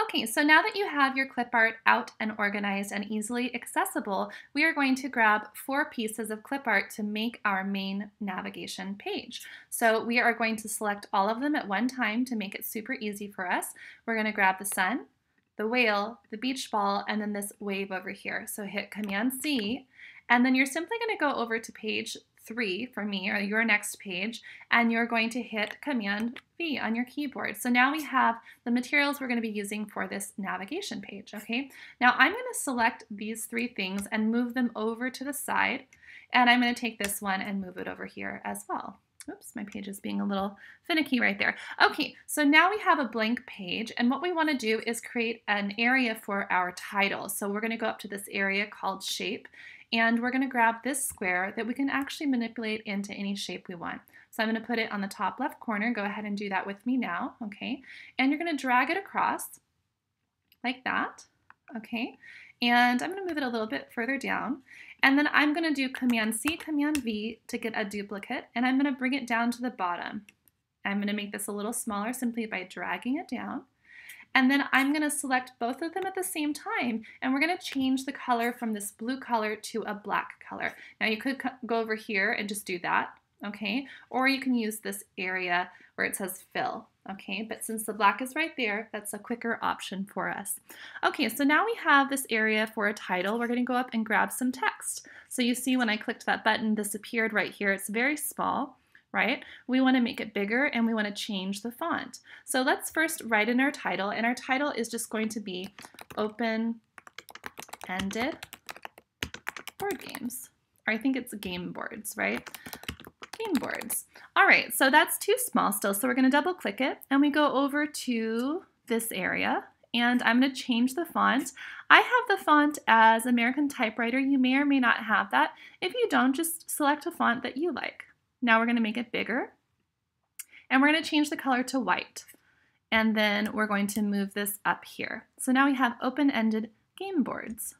Okay, so now that you have your clip art out and organized and easily accessible, we are going to grab 4 pieces of clip art to make our main navigation page. So we are going to select all of them at one time to make it super easy for us. We're going to grab the sun, the whale, the beach ball, and then this wave over here. So hit Command-C, and then you're simply going to go over to page 3 for me, or your next page, and you're going to hit Command-V on your keyboard. So now we have the materials we're going to be using for this navigation page, okay? Now I'm going to select these 3 things and move them over to the side, and I'm going to take this one and move it over here as well. Oops, my page is being a little finicky right there. Okay, so now we have a blank page, and what we want to do is create an area for our title. So we're going to go up to this area called Shape, and we're going to grab this square that we can actually manipulate into any shape we want. So I'm going to put it on the top left corner. Go ahead and do that with me now, okay? And you're going to drag it across like that, okay? And I'm going to move it a little bit further down. And then I'm going to do Command-C, Command-V to get a duplicate, and I'm going to bring it down to the bottom. I'm going to make this a little smaller simply by dragging it down. And then I'm going to select both of them at the same time, and we're going to change the color from this blue color to a black color. Now you could go over here and just do that, okay? Or you can use this area where it says fill, okay? But since the black is right there, that's a quicker option for us. Okay, so now we have this area for a title. We're going to go up and grab some text. So you see when I clicked that button, this appeared right here. It's very small, right? We want to make it bigger, and we want to change the font. So let's first write in our title, and our title is just going to be Open-Ended Board Games. Or I think it's Game Boards, right? Game Boards. All right, so that's too small still, so we're going to double click it, and we go over to this area, and I'm going to change the font. I have the font as American Typewriter. You may or may not have that. If you don't, just select a font that you like. Now we're going to make it bigger, and we're going to change the color to white, and then we're going to move this up here. So now we have open-ended game boards.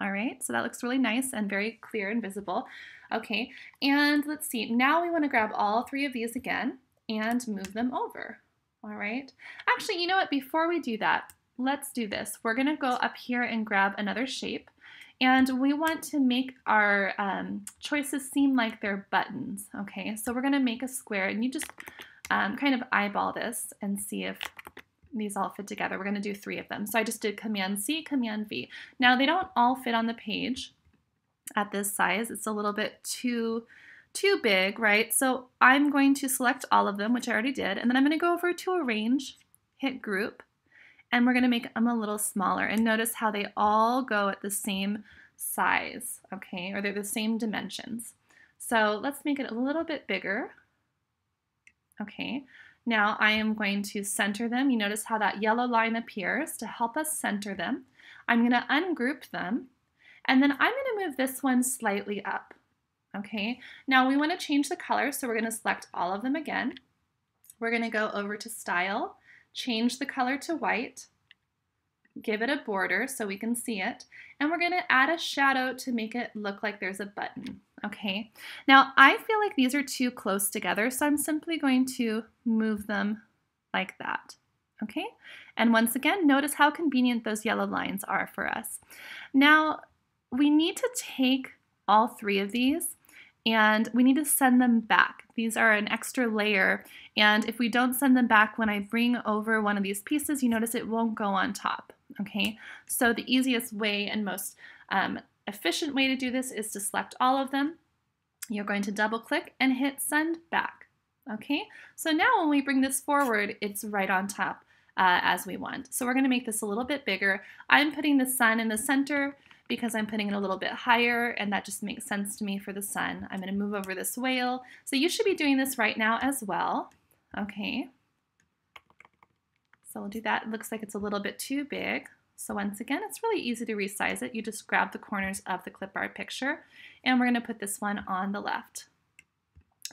All right, so that looks really nice and very clear and visible. Okay, and let's see, now we want to grab all 3 of these again and move them over. All right, actually, you know what, before we do that, let's do this. We're going to go up here and grab another shape. And we want to make our choices seem like they're buttons, okay? So we're going to make a square, and you just kind of eyeball this and see if these all fit together. We're going to do 3 of them. So I just did Command-C, Command-V. Now, they don't all fit on the page at this size. It's a little bit too big, right? So I'm going to select all of them, which I already did, and then I'm going to go over to Arrange, hit Group, and we're going to make them a little smaller. And notice how they all go at the same size, okay? Or they're the same dimensions. So let's make it a little bit bigger. Okay, now I am going to center them. You notice how that yellow line appears to help us center them. I'm going to ungroup them, and then I'm going to move this one slightly up, okay? Now we want to change the color, so we're going to select all of them again. We're going to go over to Style, change the color to white, give it a border so we can see it, and we're going to add a shadow to make it look like there's a button, okay? Now, I feel like these are too close together, so I'm simply going to move them like that, okay? And once again, notice how convenient those yellow lines are for us. Now, we need to take all 3 of these, and we need to send them back. These are an extra layer, and if we don't send them back, when I bring over one of these pieces, you notice it won't go on top, okay? So the easiest way and most efficient way to do this is to select all of them. You're going to double click and hit Send Back, okay? So now when we bring this forward, it's right on top as we want. So we're gonna make this a little bit bigger. I'm putting the sun in the center because I'm putting it a little bit higher, and that just makes sense to me for the sun. I'm going to move over this whale. So you should be doing this right now as well. Okay, so we'll do that. It looks like it's a little bit too big. So once again, it's really easy to resize it. You just grab the corners of the clip art picture, and we're going to put this one on the left.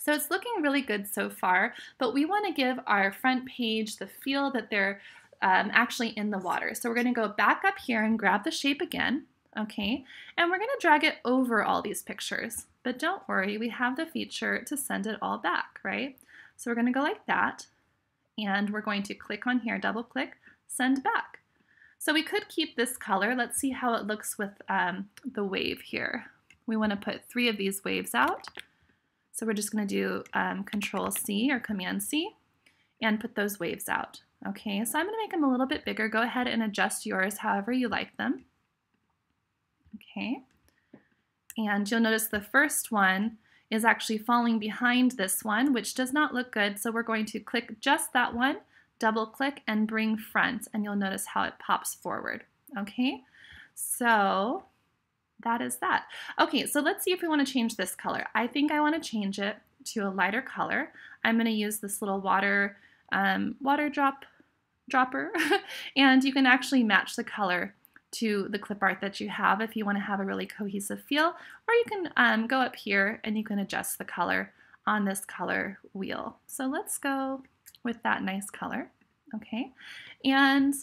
So it's looking really good so far, but we want to give our front page the feel that they're actually in the water. So we're going to go back up here and grab the shape again. Okay, and we're going to drag it over all these pictures, but don't worry, we have the feature to send it all back, right? So we're going to go like that, and we're going to click on here, double click, send back. So we could keep this color. Let's see how it looks with the wave here. We want to put three of these waves out. So we're just going to do Control-C or Command-C and put those waves out. Okay, so I'm going to make them a little bit bigger. Go ahead and adjust yours however you like them. Okay, and you'll notice the first one is actually falling behind this one, which does not look good, so we're going to click just that one, double click, and bring front, and you'll notice how it pops forward. Okay, so that is that. Okay, so let's see if we want to change this color. I think I want to change it to a lighter color. I'm going to use this little water dropper, and you can actually match the color to the clip art that you have if you want to have a really cohesive feel, or you can go up here and you can adjust the color on this color wheel. So let's go with that nice color. Okay, and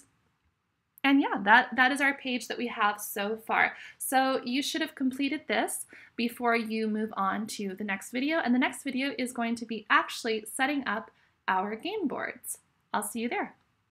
yeah, that is our page that we have so far. So you should have completed this before you move on to the next video, and the next video is going to be actually setting up our game boards. I'll see you there.